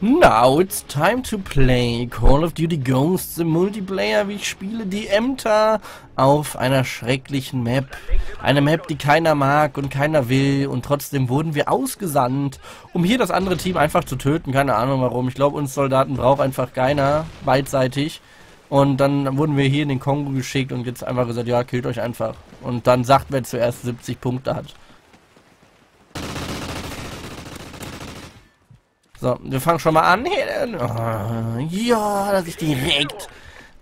Now it's time to play Call of Duty Ghosts im Multiplayer. Ich spiele die Ämter auf einer schrecklichen Map. Eine Map, die keiner mag und keiner will. Und trotzdem wurden wir ausgesandt, um hier das andere Team einfach zu töten. Keine Ahnung warum. Ich glaube, uns Soldaten braucht einfach keiner, beidseitig. Und dann wurden wir hier in den Kongo geschickt und jetzt einfach gesagt, ja, killt euch einfach. Und dann sagt, wer zuerst 70 Punkte hat. So, wir fangen schon mal an. Ja, dass ich direkt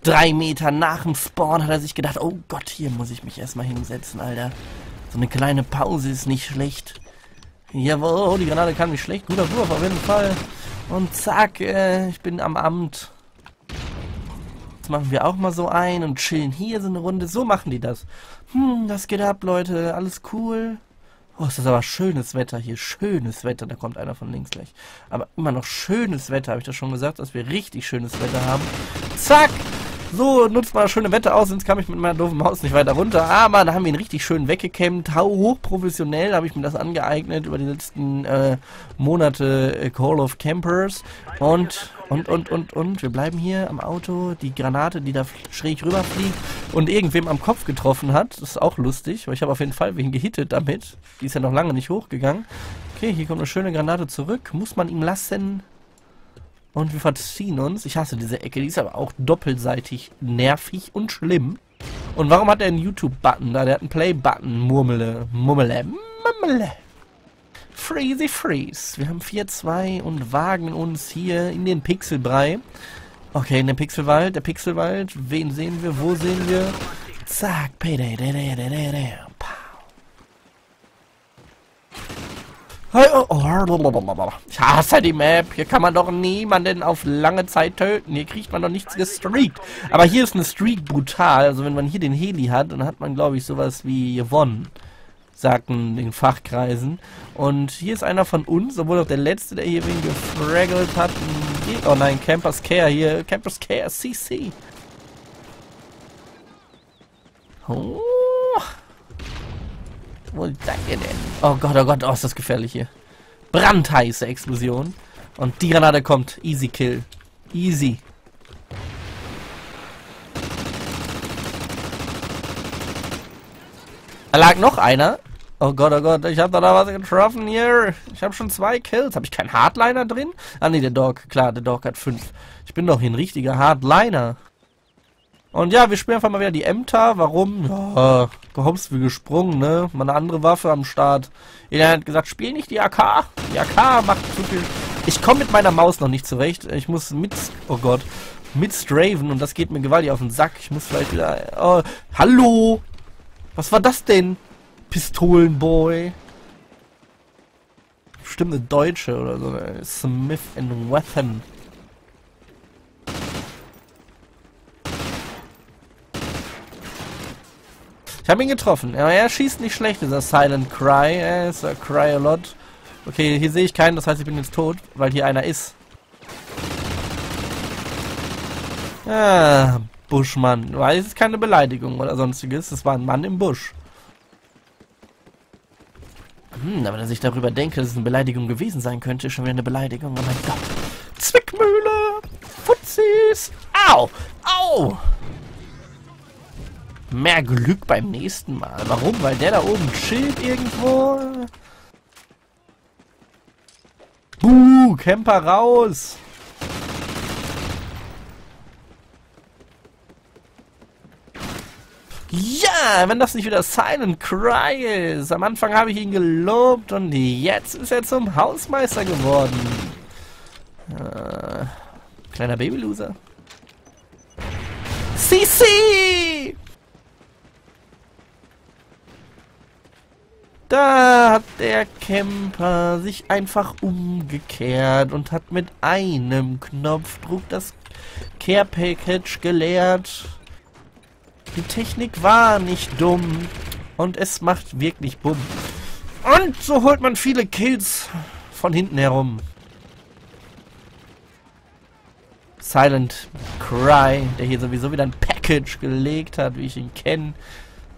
3 Meter nach dem Spawn hat er sich gedacht, oh Gott, hier muss ich mich erstmal hinsetzen, Alter. So eine kleine Pause ist nicht schlecht. Jawohl, die Granate kann nicht schlecht. Guter Wurf auf jeden Fall. Und zack, ich bin am Amt. Jetzt machen wir auch mal so ein und chillen hier so eine Runde. So machen die das. Das geht ab, Leute. Alles cool. Oh, es ist aber schönes Wetter hier, schönes Wetter, da kommt einer von links gleich. Aber immer noch schönes Wetter, habe ich das schon gesagt, dass wir richtig schönes Wetter haben. Zack! So, nutzt mal das schöne Wetter aus, sonst kam ich mit meiner doofen Maus nicht weiter runter. Aber da haben wir ihn richtig schön weggekämmt, hochprofessionell habe ich mir das angeeignet über die letzten Monate Call of Campers. Und wir bleiben hier am Auto, die Granate, die da schräg rüberfliegt und irgendwem am Kopf getroffen hat. Das ist auch lustig, weil ich habe auf jeden Fall wen gehittet damit. Die ist ja noch lange nicht hochgegangen. Okay, hier kommt eine schöne Granate zurück, muss man ihm lassen. Und wir verziehen uns. Ich hasse diese Ecke, die ist aber auch doppelseitig nervig und schlimm. Und warum hat er einen YouTube-Button da? Der hat einen Play-Button. Murmele. Freezy Freeze. Wir haben 4-2 und wagen uns hier in den Pixelbrei. Okay, in den Pixelwald. Der Pixelwald. Wen sehen wir? Wo sehen wir? Zack. Payday. Ich hasse die Map. Hier kann man doch niemanden auf lange Zeit töten. Hier kriegt man doch nichts gestreakt. Aber hier ist eine Streak brutal. Also wenn man hier den Heli hat, dann hat man, glaube ich, sowas wie gewonnen. Sagten den Fachkreisen. Und hier ist einer von uns, obwohl auch der letzte, der hier wen gefraggelt hat. Oh nein, Campers Care hier. Campers Care CC. Oh. Wo seid ihr denn? Oh Gott, oh, ist das gefährlich hier. Brandheiße Explosion. Und die Granate kommt. Easy Kill. Easy. Da lag noch einer. Oh Gott, ich hab da was getroffen hier. Ich hab schon 2 Kills. Hab ich keinen Hardliner drin? Ah ne, der Dog. Klar, der Dog hat 5. Ich bin doch hier ein richtiger Hardliner. Und ja, wir spielen einfach mal wieder die Ämter. Warum? Ja, hops, wir gesprungen, ne? Mal eine andere Waffe am Start. Jeder hat gesagt, spiel nicht die AK. Die AK macht zu viel... Ich komme mit meiner Maus noch nicht zurecht. Ich muss mit... Oh Gott. Mit Straven und das geht mir gewaltig auf den Sack. Ich muss vielleicht wieder... Oh, hallo! Was war das denn? Pistolenboy. Bestimmt eine Deutsche oder so. Smith & Wesson. Ich habe ihn getroffen. Ja, er schießt nicht schlecht, dieser Silent Cry. Er ist ein Cry a lot. Okay, hier sehe ich keinen, das heißt, ich bin jetzt tot, weil hier einer ist. Ah, Buschmann. Weil es ist keine Beleidigung oder sonstiges. Es war ein Mann im Busch. Aber dass ich darüber denke, dass es eine Beleidigung gewesen sein könnte, ist schon wieder eine Beleidigung. Oh mein Gott. Zwickmühle! Fuzzis! Au! Au! Mehr Glück beim nächsten Mal. Warum? Weil der da oben chillt irgendwo. Buh, Camper raus. Ja, wenn das nicht wieder Silent Cry ist. Am Anfang habe ich ihn gelobt und jetzt ist er zum Hausmeister geworden. Kleiner Babyloser. Sisi! Da hat der Camper sich einfach umgekehrt und hat mit einem Knopfdruck das Care Package geleert. Die Technik war nicht dumm und es macht wirklich Bumm. Und so holt man viele Kills von hinten herum. Silent Cry, der hier sowieso wieder ein Package gelegt hat, wie ich ihn kenne.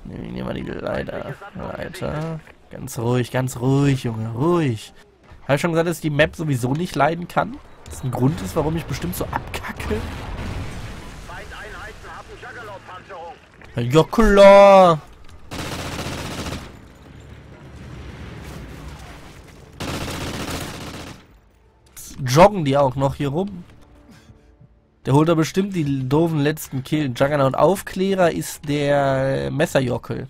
Nehmen wir mal die Leiter. Ganz ruhig, Junge, ruhig. Habe ich schon gesagt, dass ich die Map sowieso nicht leiden kann? Das ein Grund ist, warum ich bestimmt so abkacke. Ja klar. Joggen die auch noch hier rum. Der holt da bestimmt die doofen letzten Kill. Juggernaut Aufklärer ist der Messerjockel.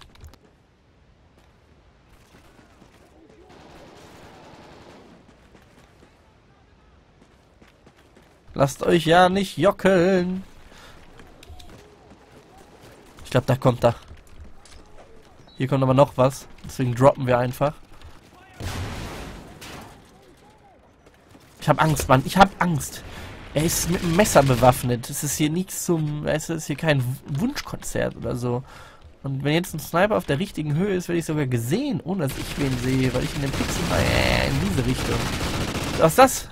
Lasst euch ja nicht jockeln. Ich glaube, da kommt da. Hier kommt aber noch was. Deswegen droppen wir einfach. Ich hab Angst, Mann. Ich hab Angst. Er ist mit einem Messer bewaffnet. Es ist hier nichts zum... Es ist hier kein Wunschkonzert oder so. Und wenn jetzt ein Sniper auf der richtigen Höhe ist, werde ich sogar gesehen, ohne dass ich wen sehe, weil ich in den Pixel... in diese Richtung. Was ist das?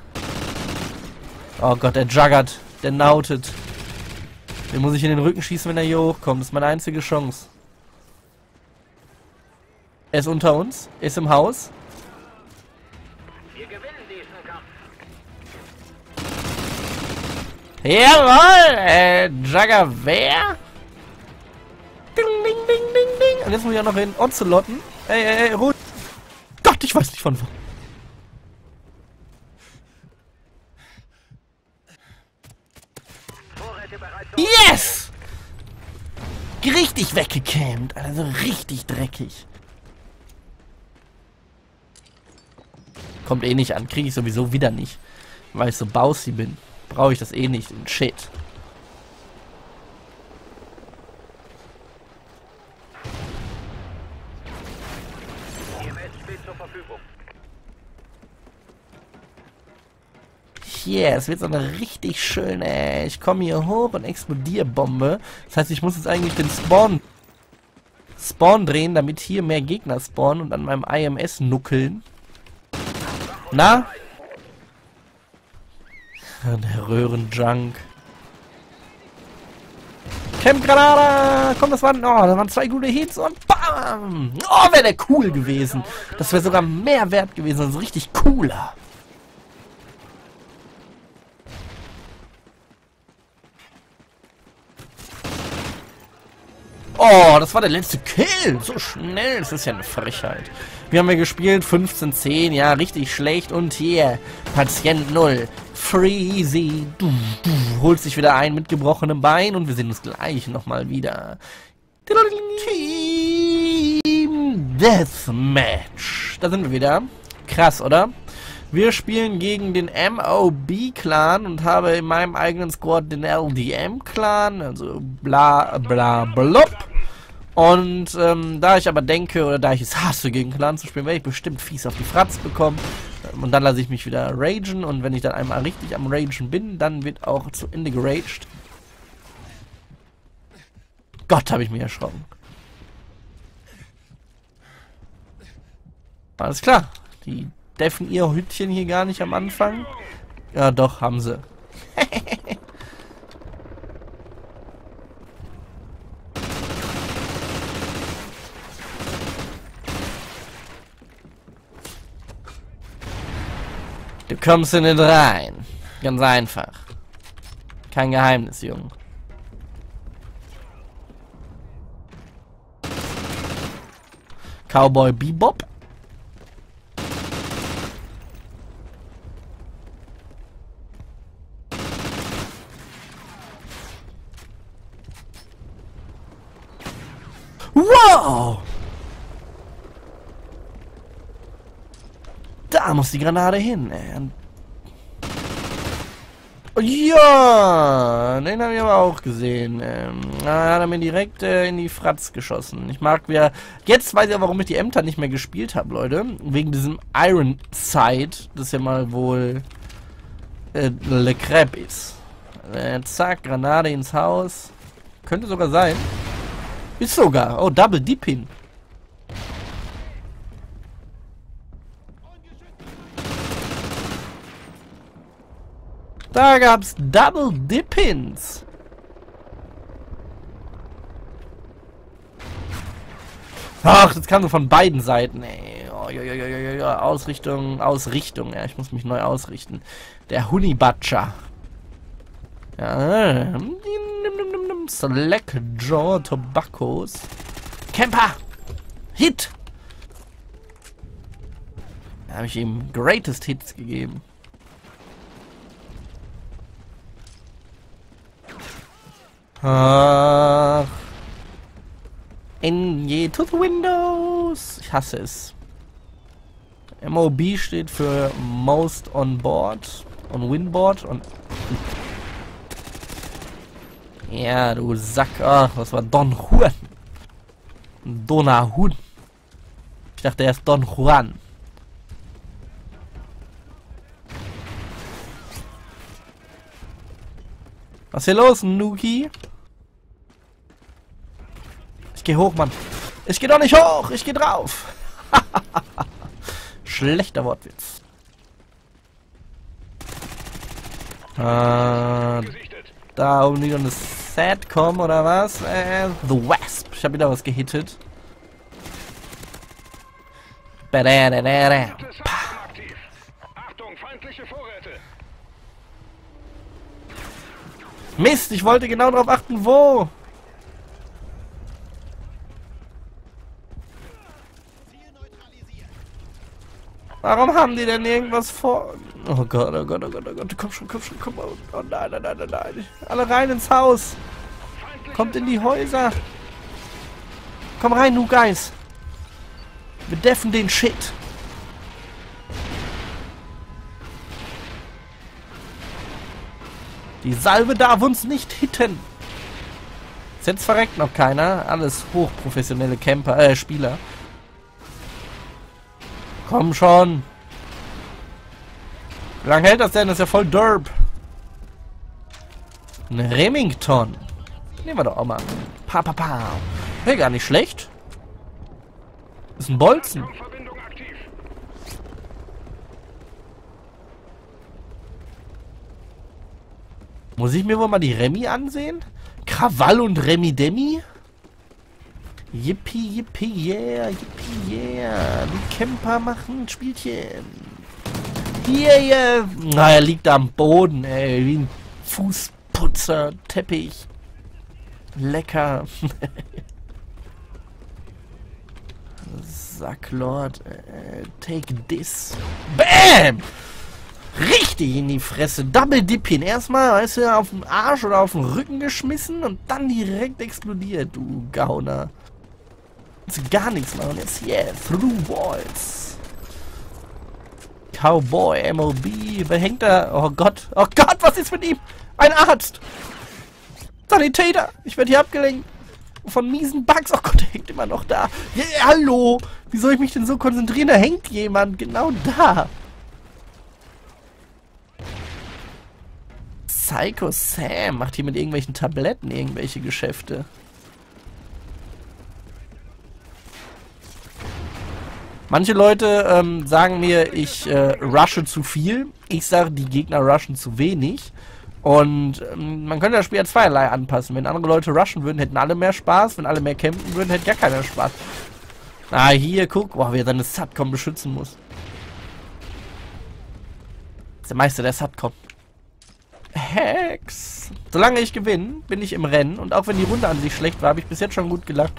Oh Gott, der juggert. Der nautet. Den muss ich in den Rücken schießen, wenn er hier hochkommt. Das ist meine einzige Chance. Er ist unter uns. Er ist im Haus. Jawohl! Jugger, wer? Ding, ding, ding, ding, ding. Und jetzt muss ich auch noch in Ozelotten. Ey, ruhig. Gott, ich weiß nicht von wo. Yes! Richtig weggecampt. Also richtig dreckig. Kommt eh nicht an. Kriege ich sowieso wieder nicht. Weil ich so bouncy bin. Brauche ich das eh nicht. Und shit. Hier, es wird so eine richtig schöne... Ich komme hier hoch und explodiere Bombe. Das heißt, ich muss jetzt eigentlich den Spawn drehen, damit hier mehr Gegner spawnen und an meinem IMS nuckeln. Na? Der Röhrenjunk. Camp Granada! Komm, das waren zwei gute Hits und BAM! Oh, wäre der cool gewesen. Das wäre sogar mehr wert gewesen, also richtig cooler. Oh, das war der letzte Kill. So schnell, das ist ja eine Frechheit. Wie haben wir gespielt? 15-10, ja, richtig schlecht. Und hier, Patient 0. Freezy. Du holst dich wieder ein mit gebrochenem Bein und wir sehen uns gleich nochmal wieder. Team Deathmatch. Da sind wir wieder. Krass, oder? Wir spielen gegen den MOB Clan und habe in meinem eigenen Squad den LDM-Clan, also bla bla blub. Und da ich aber denke, oder da ich es hasse, gegen Clan zu spielen, werde ich bestimmt fies auf die Fratz bekommen. Und dann lasse ich mich wieder ragen und wenn ich dann einmal richtig am Ragen bin, dann wird auch zu Ende geraged. Gott, habe ich mich erschrocken. Alles klar, die deffen ihr Hütchen hier gar nicht am Anfang. Ja doch, haben sie. Du kommst in den rein. Ganz einfach. Kein Geheimnis, Junge. Cowboy Bebop. Wow! Da muss die Granate hin, ey. Ja, den habe ich aber auch gesehen. Da hat er mir direkt in die Fratz geschossen. Ich mag wieder... Jetzt weiß ich ja, warum ich die Ämter nicht mehr gespielt habe, Leute. Wegen diesem Ironside, das ja mal wohl Le Crêpe ist. Zack, Granate ins Haus. Könnte sogar sein. Ist sogar. Oh, Double Deep hin. Da gab's Double Dippins. Ach, das kam so von beiden Seiten, ey. Oh, Ausrichtung, Ausrichtung. Ja, ich muss mich neu ausrichten. Der Honeybatcher. Ja. Slackjaw Tobaccos. Camper! Hit! Da habe ich ihm Greatest Hits gegeben. Ach. NG to the Windows. Ich hasse es. MOB steht für Most on Board. On Winboard. Und ja, du Sack. Ach, das war Don Juan. Donahun. Ich dachte, er ist Don Juan. Was ist hier los, Nuki? Ich geh hoch, Mann. Ich geh doch nicht hoch, ich geh drauf. Schlechter Wortwitz. Da oben liegt eine Satcom oder was? The Wasp. Ich hab wieder was gehittet. Achtung, feindliche Vorräte. Mist, ich wollte genau darauf achten, wo. Warum haben die denn irgendwas vor? Oh Gott, oh Gott, oh Gott, oh Gott, komm schon, komm schon, komm. Oh nein, nein, nein, nein. Alle rein ins Haus. Kommt in die Häuser. Komm rein, du Guys. Wir deffen den Shit. Die Salve darf uns nicht hitten. Jetzt verreckt noch keiner. Alles hochprofessionelle Camper, Spieler. Komm schon. Wie lange hält das denn? Das ist ja voll derb. Ein Remington. Nehmen wir doch auch mal. Pa, pa, pa. Hey, gar nicht schlecht. Ist ein Bolzen. Muss ich mir wohl mal die Remi ansehen? Krawall und Remi Demi? Yippie, yippie, yeah, yippie, yeah. Die Camper machen ein Spielchen. Yeah, yeah. Na, er liegt am Boden, ey. Wie ein Fußputzer, Teppich. Lecker. Sacklord. Take this. Bam! Richtig in die Fresse. Double Dippin. Erstmal, weißt du, auf den Arsch oder auf den Rücken geschmissen und dann direkt explodiert, du Gauner. Jetzt gar nichts machen. Jetzt hier. Yeah, through walls. Cowboy, MOB. Behängter. Oh Gott. Oh Gott, was ist mit ihm? Ein Arzt. Sanitäter. Ich werde hier abgelenkt. Von miesen Bugs. Oh Gott, der hängt immer noch da. Yeah, hallo. Wie soll ich mich denn so konzentrieren? Da hängt jemand. Genau da. Psycho Sam macht hier mit irgendwelchen Tabletten irgendwelche Geschäfte. Manche Leute sagen mir, ich rushe zu viel. Ich sage, die Gegner rushen zu wenig. Und man könnte das Spiel ja zweierlei anpassen. Wenn andere Leute rushen würden, hätten alle mehr Spaß. Wenn alle mehr campen würden, hätte gar keiner Spaß. Ah, hier, guck. Boah, wie er seine Satcom beschützen muss. Das ist der Meister der Satcom. Hex. Solange ich gewinne, bin ich im Rennen. Und auch wenn die Runde an sich schlecht war, habe ich bis jetzt schon gut gelacht.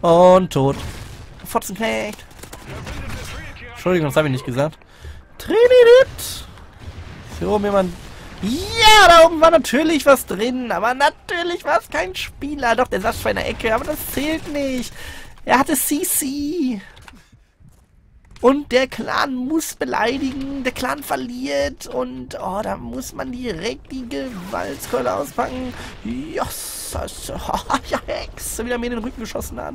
Und tot. Fotzenknecht. Entschuldigung, das habe ich nicht gesagt. Trinidit. Ist hier oben jemand? Ja, da oben war natürlich was drin. Aber natürlich war es kein Spieler. Doch, der saß vor einer Ecke. Aber das zählt nicht. Er hatte CC. Und der Clan muss beleidigen, der Clan verliert und oh, da muss man direkt die Gewaltskeule auspacken. Yes, ja, Hex, wieder mir in den Rücken geschossen hat.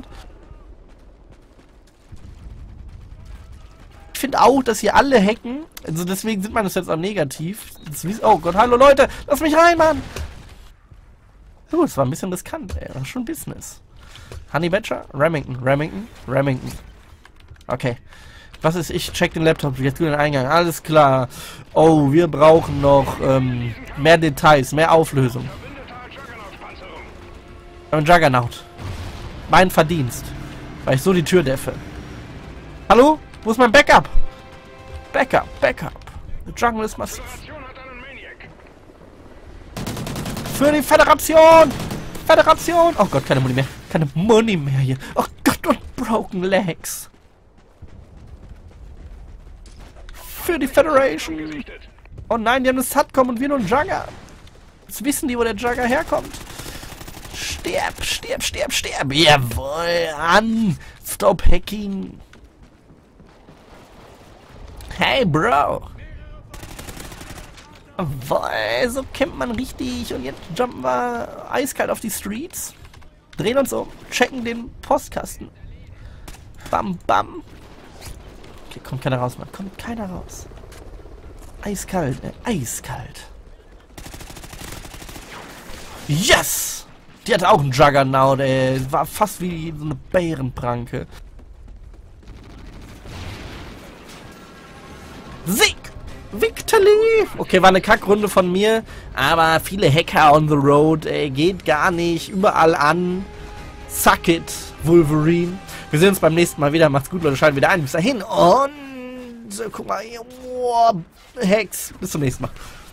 Ich finde auch, dass hier alle hacken, also deswegen sieht man das jetzt auch negativ. Oh Gott, hallo Leute, lass mich rein, Mann! So, es war ein bisschen riskant, ey, das ist schon Business. Honeybatcher, Remington, Remington, Remington. Okay. Was ist? Ich check den Laptop, jetzt den Eingang. Alles klar. Oh, wir brauchen noch mehr Details, mehr Auflösung. Ein Juggernaut. Mein Verdienst. Weil ich so die Tür däffe. Hallo? Wo ist mein Backup? Backup, Backup. The Jungle ist massiv. Für die Föderation! Föderation! Oh Gott, keine Money mehr. Keine Money mehr hier. Oh Gott, und Broken Legs. Für die Federation. Oh nein, die haben eine Satcom und wir nur einen Jugger. Jetzt wissen die, wo der Jugger herkommt. Sterb, sterb, sterb, sterb. Jawohl, an. Stop hacking. Hey, Bro. Jawohl, so campt man richtig. Und jetzt jumpen wir eiskalt auf die Streets. Drehen uns um. Checken den Postkasten. Bam, bam. Okay, kommt keiner raus, Mann. Kommt keiner raus. Eiskalt, ne? Eiskalt. Yes! Die hatte auch einen Juggernaut, ey. War fast wie so eine Bärenpranke. Sieg! Victory! Okay, war eine Kackrunde von mir. Aber viele Hacker on the road, ey. Geht gar nicht. Überall an. Suck it, Wolverine. Wir sehen uns beim nächsten Mal wieder. Macht's gut, Leute. Schalten wieder ein. Bis dahin. Und... guck mal hier. Boah. Hacks. Bis zum nächsten Mal.